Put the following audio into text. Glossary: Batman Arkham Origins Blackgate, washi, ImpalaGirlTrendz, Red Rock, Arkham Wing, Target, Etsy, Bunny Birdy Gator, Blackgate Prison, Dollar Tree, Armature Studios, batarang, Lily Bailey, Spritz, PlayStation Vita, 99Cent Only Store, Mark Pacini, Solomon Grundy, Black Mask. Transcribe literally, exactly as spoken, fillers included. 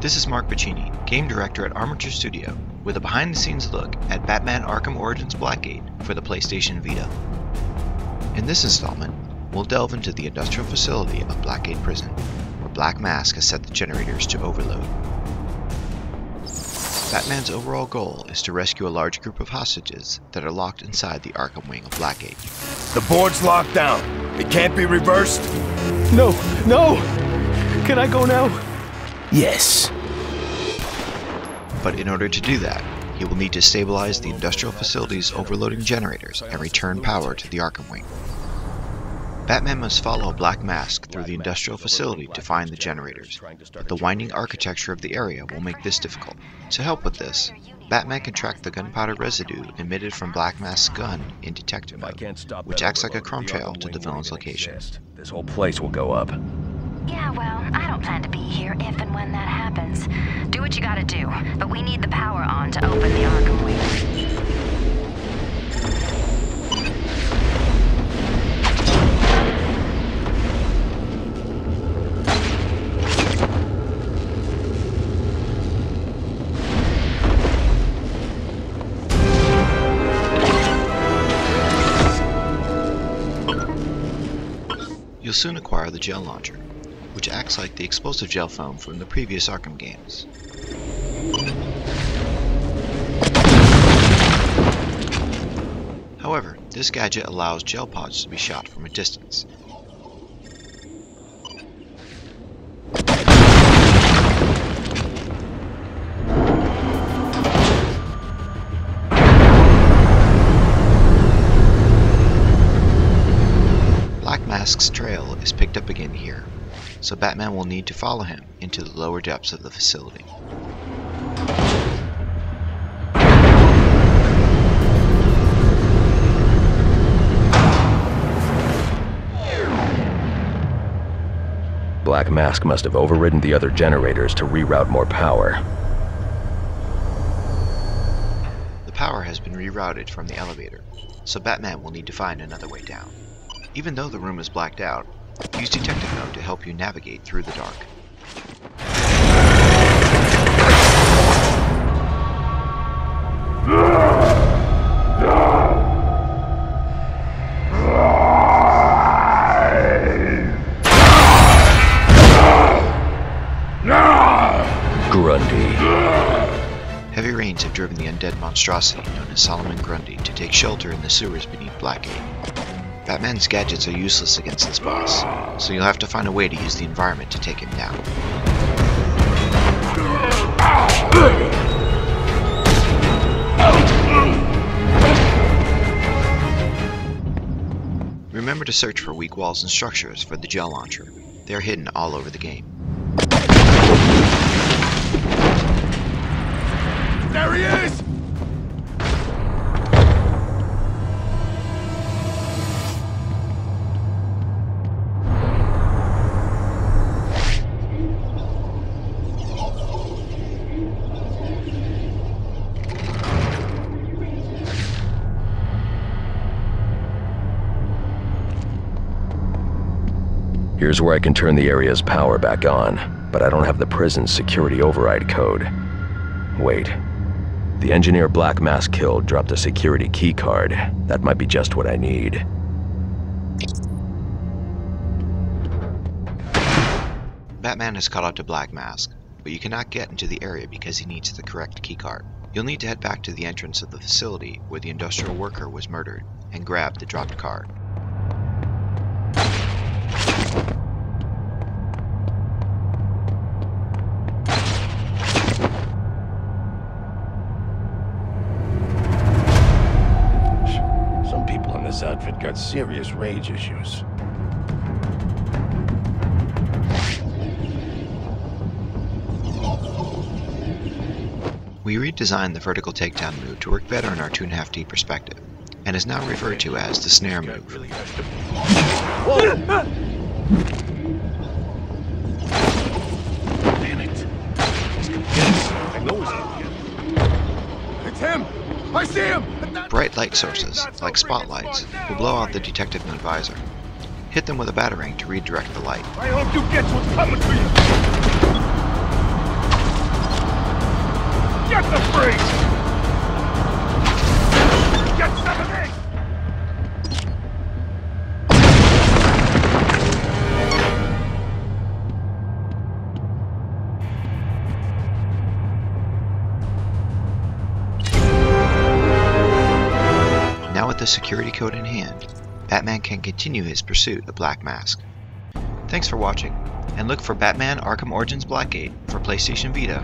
This is Mark Pacini, Game Director at Armature Studio, with a behind-the-scenes look at Batman Arkham Origins Blackgate for the PlayStation Vita. In this installment, we'll delve into the industrial facility of Blackgate Prison, where Black Mask has set the generators to overload. Batman's overall goal is to rescue a large group of hostages that are locked inside the Arkham Wing of Blackgate. The board's locked down. It can't be reversed. No, no! Can I go now? Yes. But in order to do that, he will need to stabilize the industrial facility's overloading generators and return power to the Arkham Wing. Batman must follow Black Mask through the industrial facility to find the generators, but the winding architecture of the area will make this difficult. To help with this, Batman can track the gunpowder residue emitted from Black Mask's gun in detective mode, which acts like a crumb trail to the villain's location. This whole place will go up. Yeah, well, I don't plan to be here if and when that happens. Do what you gotta do, but we need the power on to open the Arkham Wing. You'll soon acquire the gel launcher, which acts like the explosive gel foam from the previous Arkham games. However, this gadget allows gel pods to be shot from a distance. Black Mask's trail is picked up again here, so Batman will need to follow him into the lower depths of the facility. Black Mask must have overridden the other generators to reroute more power. The power has been rerouted from the elevator, so Batman will need to find another way down. Even though the room is blacked out, use detective mode to help you navigate through the dark. Grundy. Heavy rains have driven the undead monstrosity known as Solomon Grundy to take shelter in the sewers beneath Blackgate. Batman's gadgets are useless against this boss, so you'll have to find a way to use the environment to take him down. Remember to search for weak walls and structures for the gel launcher. They are hidden all over the game. There he is! Here's where I can turn the area's power back on, but I don't have the prison's security override code. Wait. The engineer Black Mask killed dropped a security key card. That might be just what I need. Batman has caught up to Black Mask, but you cannot get into the area because he needs the correct key card. You'll need to head back to the entrance of the facility where the industrial worker was murdered and grab the dropped card. This outfit got serious rage issues. We redesigned the vertical takedown move to work better in our two and a half D perspective, and is now referred to as the snare move. Damn it. I know it's him. It's him! I see him! Bright light sources, like spotlights, will blow out the detective mode visor. Hit them with a batarang to redirect the light. I hope you get what's coming for you! Get the freaks! Get some of this! Now with the security code in hand, Batman can continue his pursuit of Black Mask. Thanks for watching, and look for Batman Arkham Origins Blackgate for PlayStation Vita.